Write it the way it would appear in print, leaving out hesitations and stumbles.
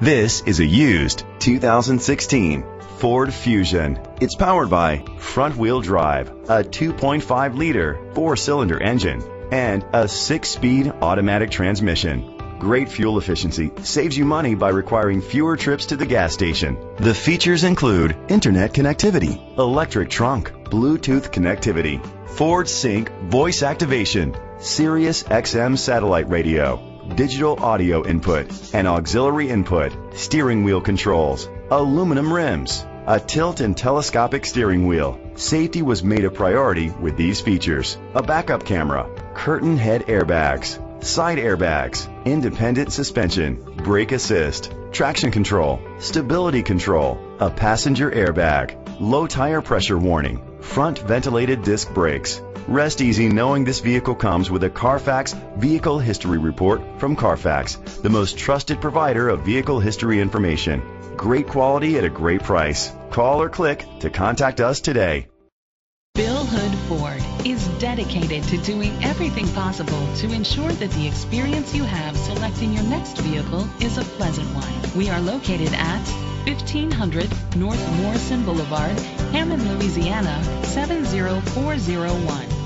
This is a used 2016 Ford Fusion. It's powered by front-wheel drive, a 2.5-liter four-cylinder engine, and a 6-speed automatic transmission. Great fuel efficiency saves you money by requiring fewer trips to the gas station. The features include internet connectivity, electric trunk, Bluetooth connectivity, Ford Sync voice activation, Sirius XM satellite radio, digital audio input and auxiliary input, steering wheel controls, aluminum rims, a tilt and telescopic steering wheel. Safety was made a priority with these features: a backup camera, curtain head airbags, side airbags, independent suspension, brake assist, traction control, stability control, a passenger airbag, low tire pressure warning, front ventilated disc brakes. Rest easy knowing this vehicle comes with a Carfax Vehicle History Report from Carfax, the most trusted provider of vehicle history information. Great quality at a great price. Call or click to contact us today. Bill Hood Ford is dedicated to doing everything possible to ensure that the experience you have selecting your next vehicle is a pleasant one. We are located at 1500 North Morrison Boulevard, Hammond, Louisiana, 70401.